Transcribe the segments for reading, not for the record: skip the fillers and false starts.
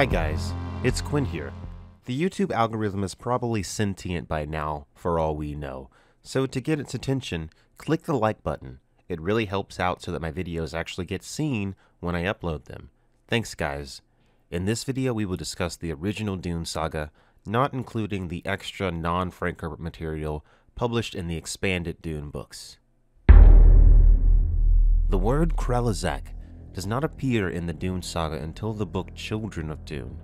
Hi guys, it's Quinn here. The YouTube algorithm is probably sentient by now, for all we know. So to get its attention, click the like button. It really helps out so that my videos actually get seen when I upload them. Thanks guys. In this video we will discuss the original Dune saga, not including the extra non-Frank Herbert material published in the expanded Dune books. The word Kralizec does not appear in the Dune saga until the book Children of Dune.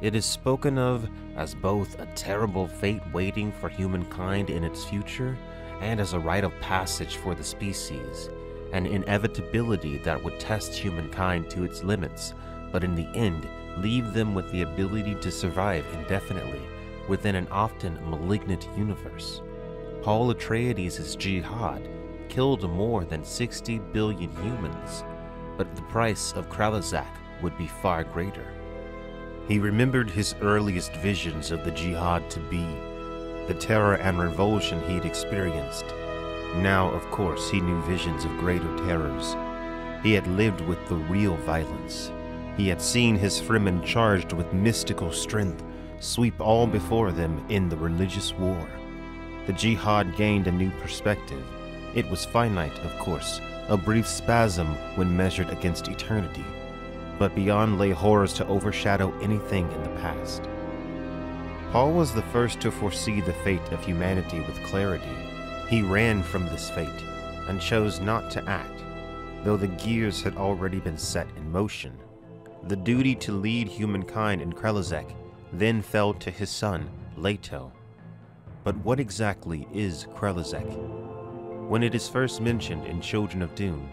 It is spoken of as both a terrible fate waiting for humankind in its future, and as a rite of passage for the species, an inevitability that would test humankind to its limits, but in the end leave them with the ability to survive indefinitely within an often malignant universe. Paul Atreides' jihad killed more than 60 billion humans, but the price of Kralizec would be far greater. He remembered his earliest visions of the jihad to be, the terror and revulsion he'd experienced. Now, of course, he knew visions of greater terrors. He had lived with the real violence. He had seen his Fremen charged with mystical strength sweep all before them in the religious war. The jihad gained a new perspective. It was finite, of course, a brief spasm when measured against eternity, but beyond lay horrors to overshadow anything in the past. Paul was the first to foresee the fate of humanity with clarity. He ran from this fate and chose not to act, though the gears had already been set in motion. The duty to lead humankind in Kralizec then fell to his son, Leto. But what exactly is Kralizec? When it is first mentioned in Children of Dune,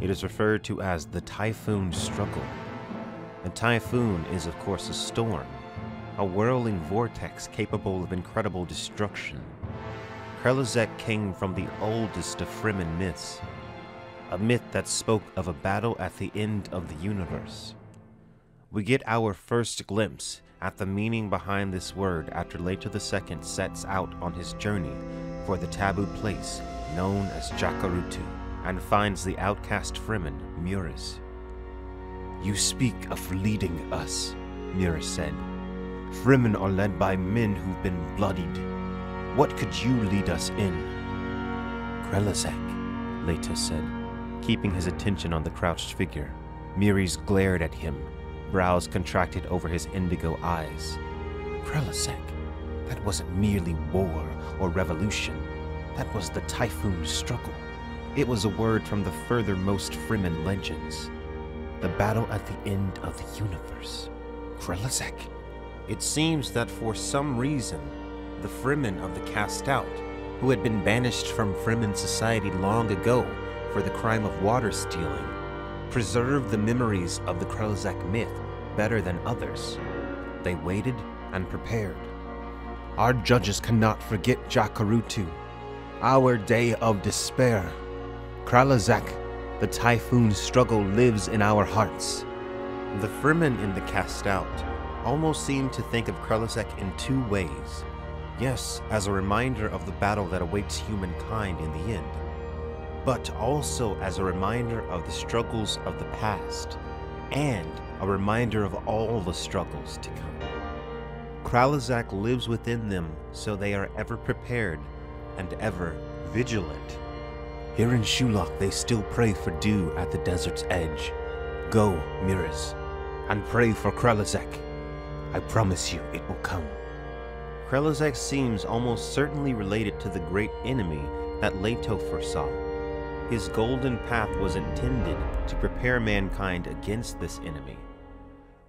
it is referred to as the Typhoon Struggle. A typhoon is, of course, a storm, a whirling vortex capable of incredible destruction. Kralizec came from the oldest of Fremen myths, a myth that spoke of a battle at the end of the universe. We get our first glimpse at the meaning behind this word after Leto II sets out on his journey for the taboo place known as Jakarutu, and finds the outcast Fremen, Muriz. "You speak of leading us," Muriz said. "Fremen are led by men who've been bloodied. What could you lead us in?" "Kralizec," Leto said, keeping his attention on the crouched figure. Muriz glared at him, brows contracted over his indigo eyes. "Kralizec, that wasn't merely war or revolution. That was the Typhoon Struggle. It was a word from the furthermost Fremen legends. The battle at the end of the universe. Kralizec." It seems that for some reason, the Fremen of the cast out, who had been banished from Fremen society long ago for the crime of water stealing, preserved the memories of the Kralizec myth better than others. They waited and prepared. "Our judges cannot forget Jakarutu, our day of despair. Kralizec, the Typhoon Struggle, lives in our hearts." The Fremen in the cast out almost seem to think of Kralizec in two ways. Yes, as a reminder of the battle that awaits humankind in the end, but also as a reminder of the struggles of the past, and a reminder of all the struggles to come. Kralizec lives within them, so they are ever prepared and ever vigilant. "Here in Shulak they still pray for dew at the desert's edge. Go, Muriz, and pray for Kralizec. I promise you it will come." Kralizec seems almost certainly related to the great enemy that Leto foresaw. His Golden Path was intended to prepare mankind against this enemy.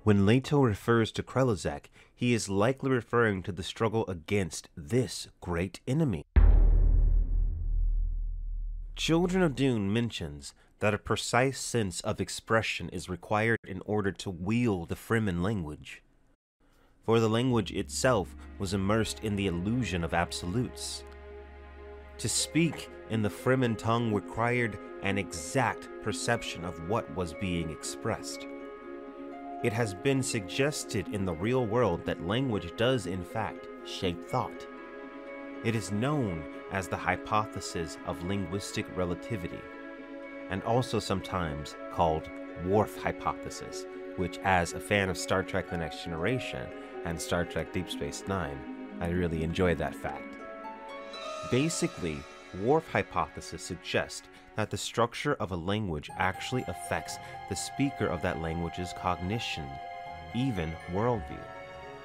When Leto refers to Kralizec, he is likely referring to the struggle against this great enemy. Children of Dune mentions that a precise sense of expression is required in order to wield the Fremen language, for the language itself was immersed in the illusion of absolutes. To speak in the Fremen tongue required an exact perception of what was being expressed. It has been suggested in the real world that language does in fact shape thought. It is known as the Hypothesis of Linguistic Relativity, and also sometimes called Whorf Hypothesis, which as a fan of Star Trek The Next Generation and Star Trek Deep Space Nine, I really enjoyed that fact. Basically, Whorf Hypothesis suggests that the structure of a language actually affects the speaker of that language's cognition, even worldview.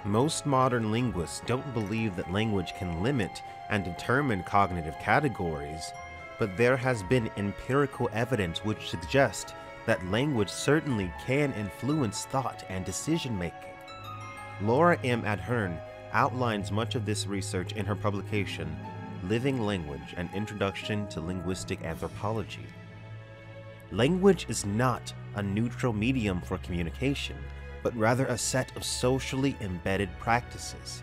Most modern linguists don't believe that language can limit and determine cognitive categories, but there has been empirical evidence which suggests that language certainly can influence thought and decision-making. Laura M. Adhern outlines much of this research in her publication, Living Language, An Introduction to Linguistic Anthropology. Language is not a neutral medium for communication, but rather a set of socially embedded practices.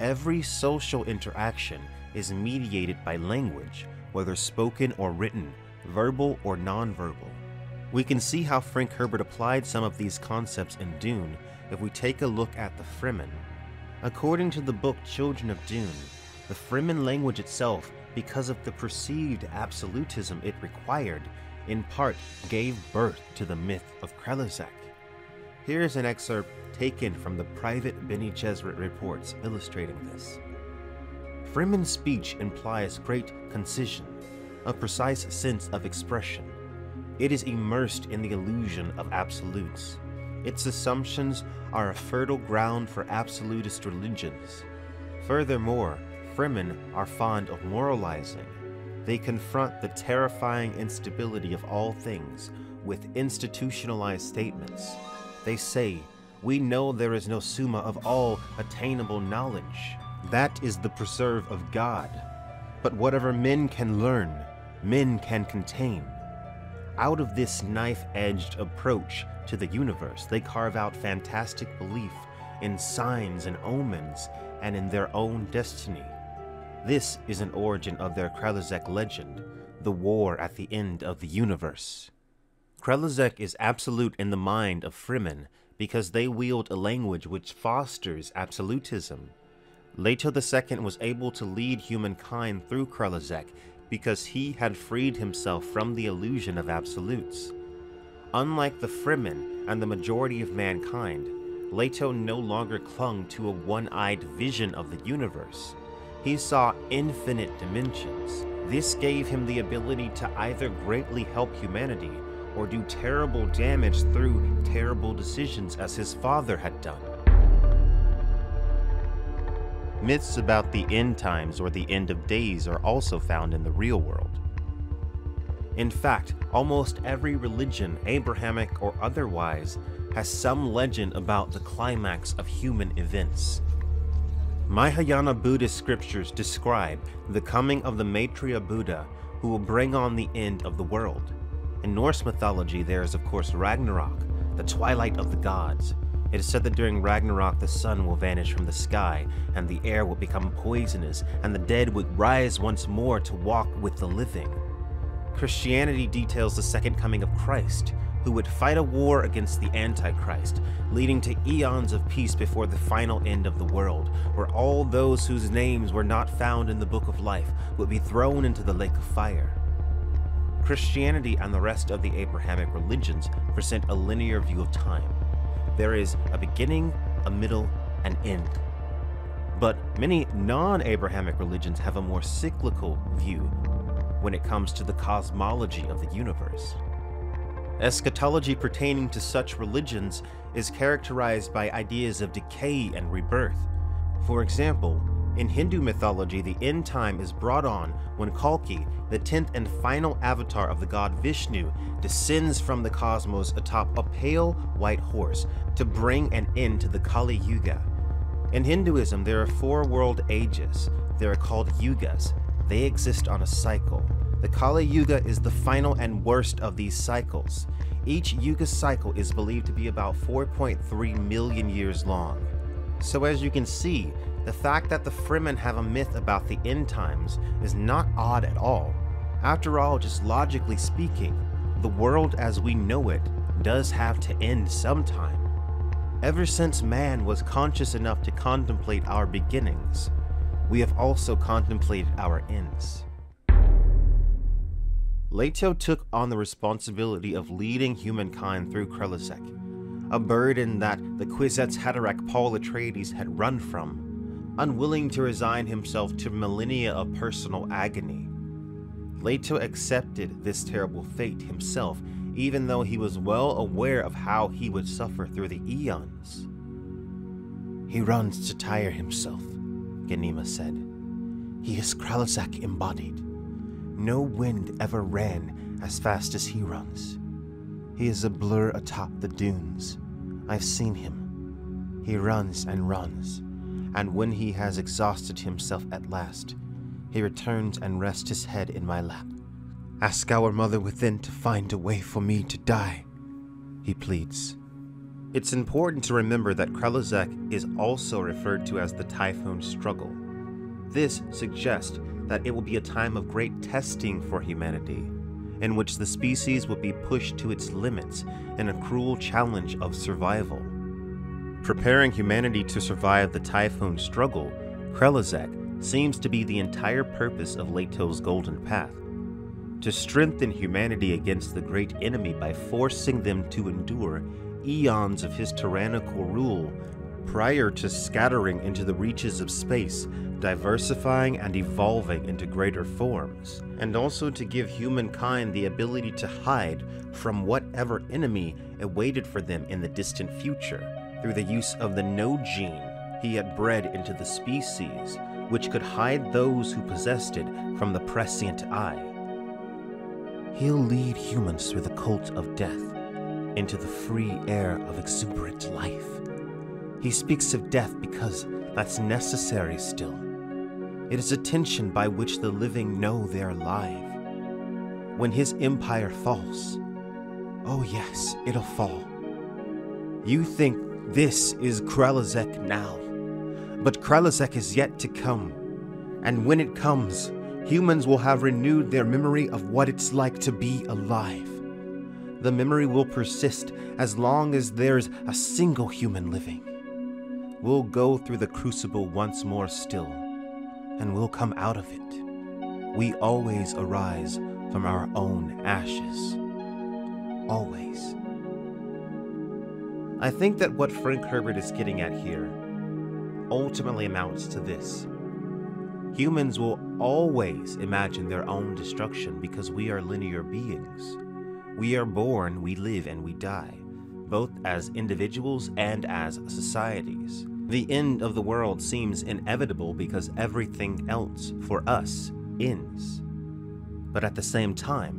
Every social interaction is mediated by language, whether spoken or written, verbal or nonverbal. We can see how Frank Herbert applied some of these concepts in Dune if we take a look at the Fremen. According to the book Children of Dune, the Fremen language itself, because of the perceived absolutism it required, in part gave birth to the myth of Kralizec. Here is an excerpt taken from the private Bene Gesserit reports illustrating this. Fremen speech implies great concision, a precise sense of expression. It is immersed in the illusion of absolutes. Its assumptions are a fertile ground for absolutist religions. Furthermore, Fremen are fond of moralizing. They confront the terrifying instability of all things with institutionalized statements. They say, "We know there is no summa of all attainable knowledge. That is the preserve of God. But whatever men can learn, men can contain." Out of this knife-edged approach to the universe, they carve out fantastic belief in signs and omens and in their own destiny. This is an origin of their Kralizec legend, the war at the end of the universe. Kralizec is absolute in the mind of Fremen because they wield a language which fosters absolutism. Leto II was able to lead humankind through Kralizec because he had freed himself from the illusion of absolutes. Unlike the Fremen and the majority of mankind, Leto no longer clung to a one-eyed vision of the universe. He saw infinite dimensions. This gave him the ability to either greatly help humanity or do terrible damage through terrible decisions, as his father had done. Myths about the end times or the end of days are also found in the real world. In fact, almost every religion, Abrahamic or otherwise, has some legend about the climax of human events. Mahayana Buddhist scriptures describe the coming of the Maitreya Buddha, who will bring on the end of the world. In Norse mythology, there is of course Ragnarok, the twilight of the gods. It is said that during Ragnarok, the sun will vanish from the sky, and the air will become poisonous, and the dead would rise once more to walk with the living. Christianity details the second coming of Christ, who would fight a war against the Antichrist, leading to eons of peace before the final end of the world, where all those whose names were not found in the Book of Life would be thrown into the lake of fire. Christianity and the rest of the Abrahamic religions present a linear view of time. There is a beginning, a middle, an end. But many non-Abrahamic religions have a more cyclical view when it comes to the cosmology of the universe. Eschatology pertaining to such religions is characterized by ideas of decay and rebirth. For example, in Hindu mythology, the end time is brought on when Kalki, the 10th and final avatar of the god Vishnu, descends from the cosmos atop a pale white horse to bring an end to the Kali Yuga. In Hinduism, there are 4 world ages. They are called Yugas. They exist on a cycle. The Kali Yuga is the final and worst of these cycles. Each Yuga cycle is believed to be about 4.3 million years long. So as you can see, the fact that the Fremen have a myth about the end times is not odd at all. After all, just logically speaking, the world as we know it does have to end sometime. Ever since man was conscious enough to contemplate our beginnings, we have also contemplated our ends. Leto took on the responsibility of leading humankind through Kralizec, a burden that the Kwisatz Haderach Paul Atreides had run from, unwilling to resign himself to millennia of personal agony. Leto accepted this terrible fate himself, even though he was well aware of how he would suffer through the eons. "He runs to tire himself," Ghanima said. "He is Kralizec embodied. No wind ever ran as fast as he runs. He is a blur atop the dunes. I've seen him. He runs and runs, and when he has exhausted himself at last, he returns and rests his head in my lap. Ask our mother within to find a way for me to die," he pleads. It's important to remember that Kralizec is also referred to as the Typhoon Struggle. This suggests that it will be a time of great testing for humanity, in which the species will be pushed to its limits in a cruel challenge of survival. Preparing humanity to survive the Typhoon Struggle, Kralizec seems to be the entire purpose of Leto's Golden Path: to strengthen humanity against the great enemy by forcing them to endure eons of his tyrannical rule prior to scattering into the reaches of space, diversifying and evolving into greater forms, and also to give humankind the ability to hide from whatever enemy awaited for them in the distant future through the use of the no gene he had bred into the species, which could hide those who possessed it from the prescient eye. "He'll lead humans through the cult of death into the free air of exuberant life. He speaks of death because that's necessary still. It is a tension by which the living know they're alive. When his empire falls, oh yes, it'll fall. You think this is Kralizec now, but Kralizec is yet to come, and when it comes, humans will have renewed their memory of what it's like to be alive. The memory will persist as long as there's a single human living. We'll go through the crucible once more still, and we'll come out of it. We always arise from our own ashes. Always." I think that what Frank Herbert is getting at here ultimately amounts to this: humans will always imagine their own destruction because we are linear beings. We are born, we live, and we die, both as individuals and as societies. The end of the world seems inevitable because everything else for us ends. But at the same time,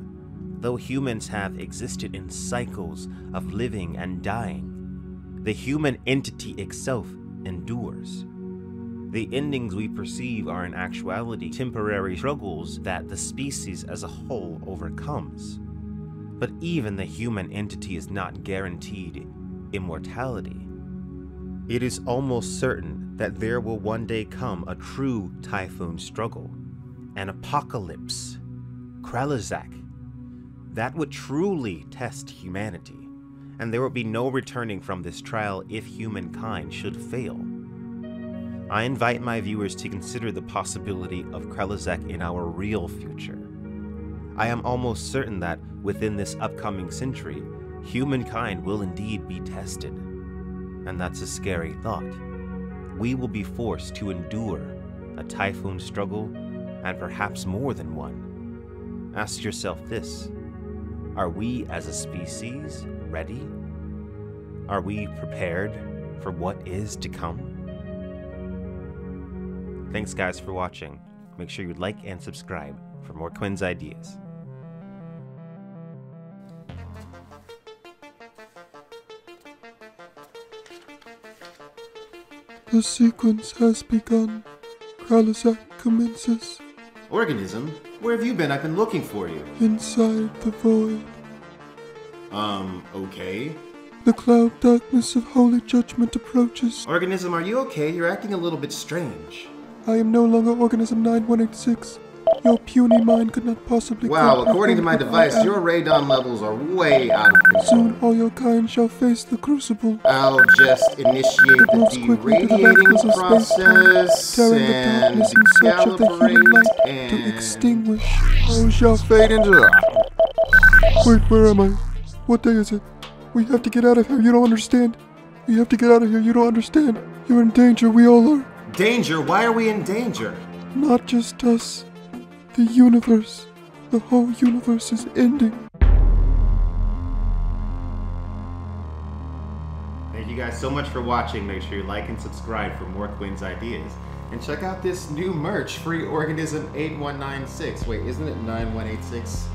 though humans have existed in cycles of living and dying, the human entity itself endures. The endings we perceive are in actuality temporary struggles that the species as a whole overcomes. But even the human entity is not guaranteed immortality. It is almost certain that there will one day come a true typhoon struggle, an apocalypse, Kralizec, that would truly test humanity, and there would be no returning from this trial if humankind should fail. I invite my viewers to consider the possibility of Kralizec in our real future. I am almost certain that within this upcoming century, humankind will indeed be tested. And that's a scary thought. We will be forced to endure a typhoon struggle, and perhaps more than one. Ask yourself this: are we as a species ready? Are we prepared for what is to come? Thanks guys for watching. Make sure you like and subscribe for more Quinn's ideas. The sequence has begun. Kralizec commences. Organism, where have you been? I've been looking for you. Inside the void. Okay. The cloud darkness of holy judgment approaches. Organism, are you okay? You're acting a little bit strange. I am no longer Organism 9186. Your puny mind could not possibly... Wow, according to my device, your radon levels are way out of control. Soon all your kind shall face the crucible. I'll just initiate the deradiating process and recalibrate and... to extinguish. I shall fade into... Wait, where am I? What day is it? We have to get out of here, you don't understand. We have to get out of here, you don't understand. You're in danger, we all are. Danger? Why are we in danger? Not just us. The universe. The whole universe is ending. Thank you guys so much for watching. Make sure you like and subscribe for more Quinn's ideas. And check out this new merch, Free Organism 8196. Wait, isn't it 9186?